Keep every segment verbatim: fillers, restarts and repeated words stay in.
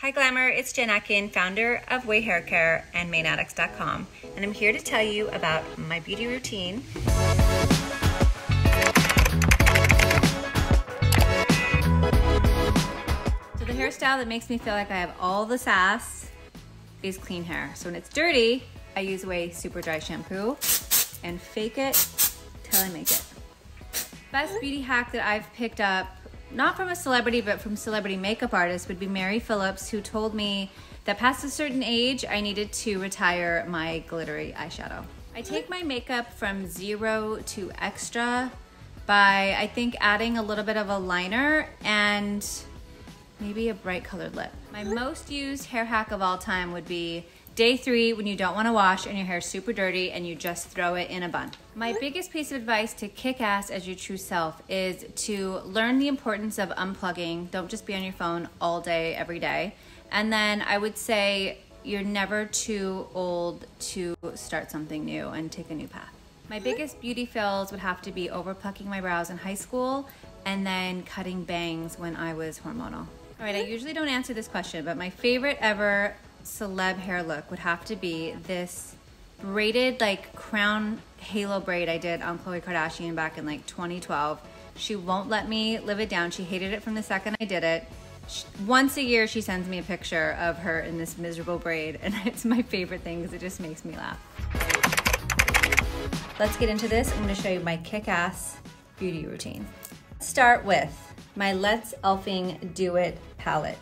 Hi Glamour, it's Jen Atkin, founder of Ouai Hair Care and Mane Addicts dot com, and I'm here to tell you about my beauty routine. So the hairstyle that makes me feel like I have all the sass is clean hair. So when it's dirty, I use Ouai Super Dry Shampoo and fake it till I make it. Best beauty hack that I've picked up, not from a celebrity, but from celebrity makeup artists, would be Mary Phillips, who told me that past a certain age, I needed to retire my glittery eyeshadow. I take my makeup from zero to extra by, I think, adding a little bit of a liner and maybe a bright colored lip. My most used hair hack of all time would be day three, when you don't want to wash and your hair's super dirty and you just throw it in a bun. My biggest piece of advice to kick ass as your true self is to learn the importance of unplugging. Don't just be on your phone all day, every day. And then I would say you're never too old to start something new and take a new path. My biggest beauty fails would have to be over plucking my brows in high school and then cutting bangs when I was hormonal. All right, I usually don't answer this question, but my favorite ever celeb hair look would have to be this braided like crown halo braid I did on Khloe Kardashian back in like twenty twelve. She won't let me live it down. She hated it from the second I did it. She, once a year she sends me a picture of her in this miserable braid, and it's my favorite thing because it just makes me laugh. Let's get into this. I'm going to show you my kick-ass beauty routine. Let's start with my Let's Elfing Do It palette.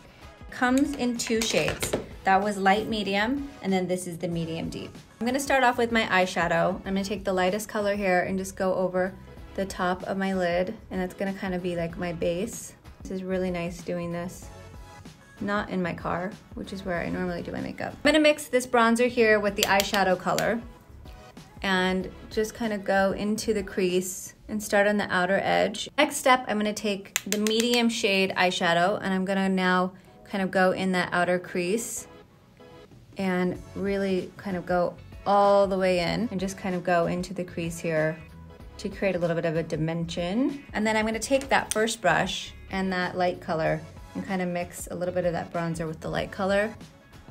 Comes in two shades. That was light medium, and then this is the medium deep. I'm gonna start off with my eyeshadow. I'm gonna take the lightest color here and just go over the top of my lid, and that's gonna kind of be like my base. This is really nice doing this, not in my car, which is where I normally do my makeup. I'm gonna mix this bronzer here with the eyeshadow color and just kind of go into the crease and start on the outer edge. Next step, I'm gonna take the medium shade eyeshadow, and I'm gonna now kind of go in that outer crease and really kind of go all the way in and just kind of go into the crease here to create a little bit of a dimension. And then I'm gonna take that first brush and that light color and kind of mix a little bit of that bronzer with the light color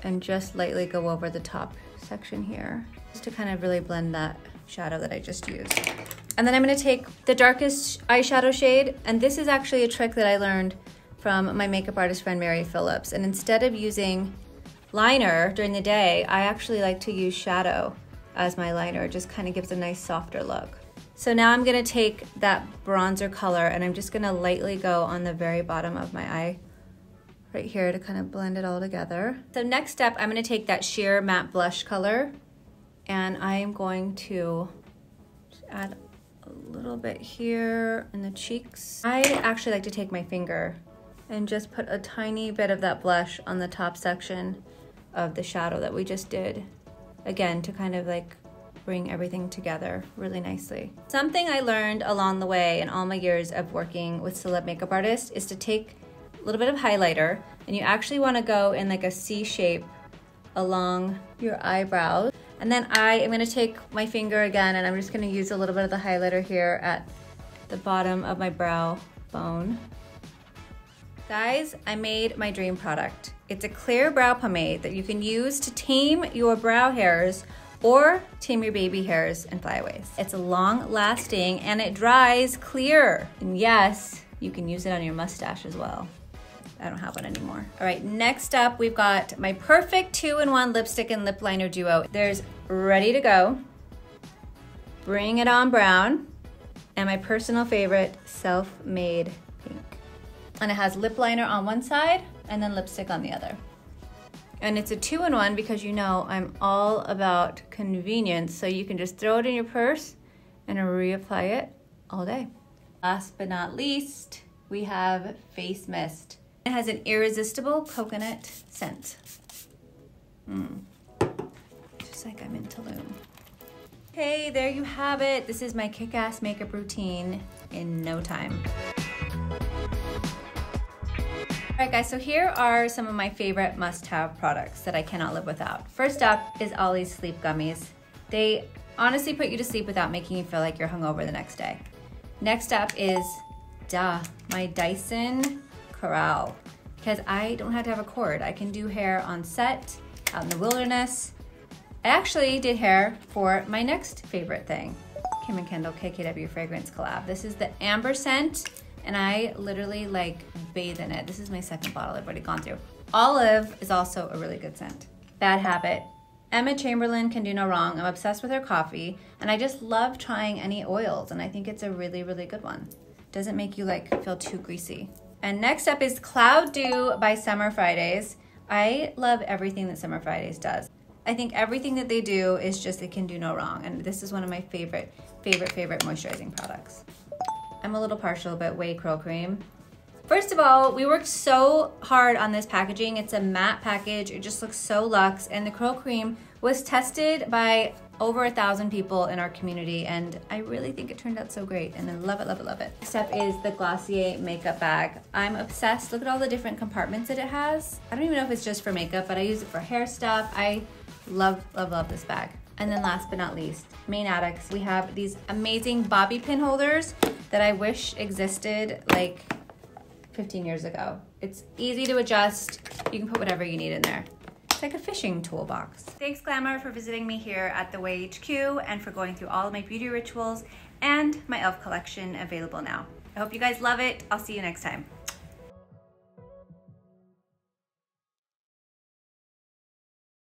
and just lightly go over the top section here just to kind of really blend that shadow that I just used. And then I'm gonna take the darkest eyeshadow shade, and this is actually a trick that I learned from my makeup artist friend, Mary Phillips. And instead of using liner during the day, I actually like to use shadow as my liner. It just kind of gives a nice softer look. So now I'm gonna take that bronzer color and I'm just gonna lightly go on the very bottom of my eye right here to kind of blend it all together. So next step, I'm gonna take that sheer matte blush color and I am going to just add a little bit here in the cheeks. I actually like to take my finger and just put a tiny bit of that blush on the top section of the shadow that we just did, again, to kind of like bring everything together really nicely. Something I learned along the way in all my years of working with celeb makeup artists is to take a little bit of highlighter, and you actually wanna go in like a C shape along your eyebrows. And then I am gonna take my finger again, and I'm just gonna use a little bit of the highlighter here at the bottom of my brow bone. Guys, I made my dream product. It's a clear brow pomade that you can use to tame your brow hairs or tame your baby hairs and flyaways. It's long lasting and it dries clear. And yes, you can use it on your mustache as well. I don't have one anymore. All right, next up, we've got my perfect two in one lipstick and lip liner duo. There's Ready to Go, Bring It On Brown, and my personal favorite, Self-Made. And it has lip liner on one side and then lipstick on the other. And it's a two in one because you know I'm all about convenience, so you can just throw it in your purse and reapply it all day. Last but not least, we have Face Mist. It has an irresistible coconut scent. Mm. Just like I'm in Tulum. Hey, there you have it. This is my kick-ass makeup routine in no time. All right guys, so here are some of my favorite must-have products that I cannot live without. First up is Ollie's Sleep Gummies. They honestly put you to sleep without making you feel like you're hungover the next day. Next up is, duh, my Dyson Corral. because I don't have to have a cord. I can do hair on set, out in the wilderness. I actually did hair for my next favorite thing, Kim and Kendall K K W Fragrance collab. This is the Amber scent, and I literally like bathe in it. This is my second bottle I've already gone through. Olive is also a really good scent. Bad Habit. Emma Chamberlain can do no wrong. I'm obsessed with her coffee, and I just love trying any oils, and I think it's a really, really good one. Doesn't make you like feel too greasy. And next up is Cloud Dew by Summer Fridays. I love everything that Summer Fridays does. I think everything that they do is just, it can do no wrong. And this is one of my favorite, favorite, favorite moisturizing products. I'm a little partial, but Ouai Curl Cream. First of all, we worked so hard on this packaging. It's a matte package. It just looks so luxe. And the curl cream was tested by over a thousand people in our community. And I really think it turned out so great. And I love it, love it, love it. Next up is the Glossier makeup bag. I'm obsessed. Look at all the different compartments that it has. I don't even know if it's just for makeup, but I use it for hair stuff. I love, love, love this bag. And then last but not least, Mane Addicts. We have these amazing bobby pin holders that I wish existed like fifteen years ago. It's easy to adjust. You can put whatever you need in there. It's like a fishing toolbox. Thanks, Glamour, for visiting me here at the Ouai H Q and for going through all of my beauty rituals and my e l f collection available now. I hope you guys love it. I'll see you next time.